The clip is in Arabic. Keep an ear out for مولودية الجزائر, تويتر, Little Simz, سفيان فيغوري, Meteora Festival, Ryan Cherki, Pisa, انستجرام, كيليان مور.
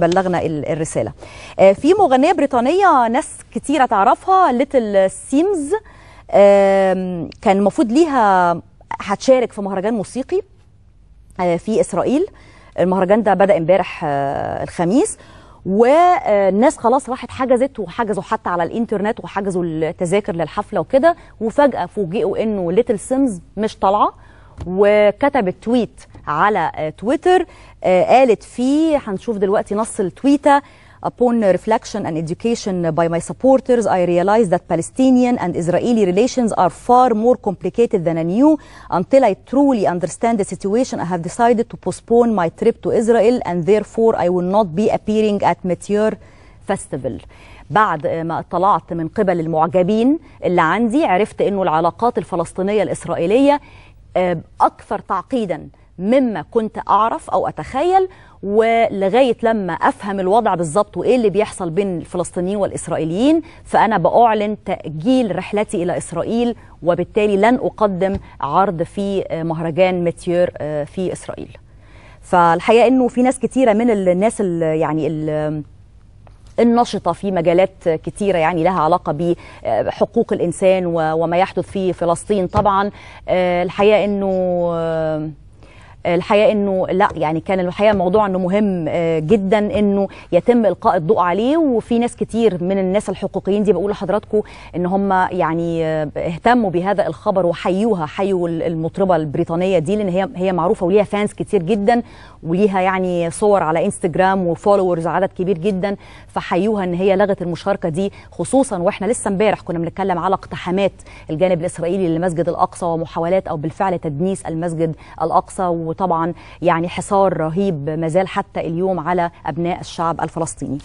بلغنا الرسالة. في مغنية بريطانية ناس كتيرة تعرفها، ليتل سيمز، كان المفروض ليها هتشارك في مهرجان موسيقي في إسرائيل. المهرجان ده بدأ امبارح الخميس، والناس خلاص راحت حجزت، وحجزوا حتى على الانترنت وحجزوا التذاكر للحفلة وكده، وفجأة فوجئوا انه ليتل سيمز مش طالعة. وكتبت تويت على تويتر قالت فيه، هنشوف دلوقتي نص التويتة: Upon reflection and education by my supporters, I realized that Palestinian and Israeli relations are far more complicated than I knew. Until I truly understand the situation, I have decided to postpone my trip to Israel and therefore I will not be appearing at Meteora Festival. بعد ما اطلعت من قبل المعجبين اللي عندي، عرفت انه العلاقات الفلسطينية الإسرائيلية أكثر تعقيدا مما كنت أعرف أو أتخيل، ولغاية لما أفهم الوضع بالظبط وإيه اللي بيحصل بين الفلسطينيين والإسرائيليين، فأنا بأعلن تأجيل رحلتي إلى إسرائيل، وبالتالي لن أقدم عرض في مهرجان ميتيور في إسرائيل. فالحقيقة إنه في ناس كتيرة من الناس النشطة في مجالات كتيرة يعني لها علاقة بحقوق الإنسان وما يحدث في فلسطين. طبعا الحقيقة انه لا يعني كان الحقيقة موضوع انه مهم جدا انه يتم القاء الضوء عليه، وفي ناس كتير من الناس الحقوقيين دي بقول لحضراتكم ان هم يعني اهتموا بهذا الخبر وحيوها، حيوا المطربة البريطانية دي، لان هي معروفة وليها فانز كتير جدا، وليها يعني صور على انستجرام وفولورز عدد كبير جدا، فحيوها ان هي لغت المشاركة دي، خصوصا واحنا لسه امبارح كنا بنتكلم على اقتحامات الجانب الاسرائيلي للمسجد الاقصى ومحاولات او بالفعل تدنيس المسجد الاقصى، وطبعا يعني حصار رهيب مازال حتى اليوم على أبناء الشعب الفلسطيني.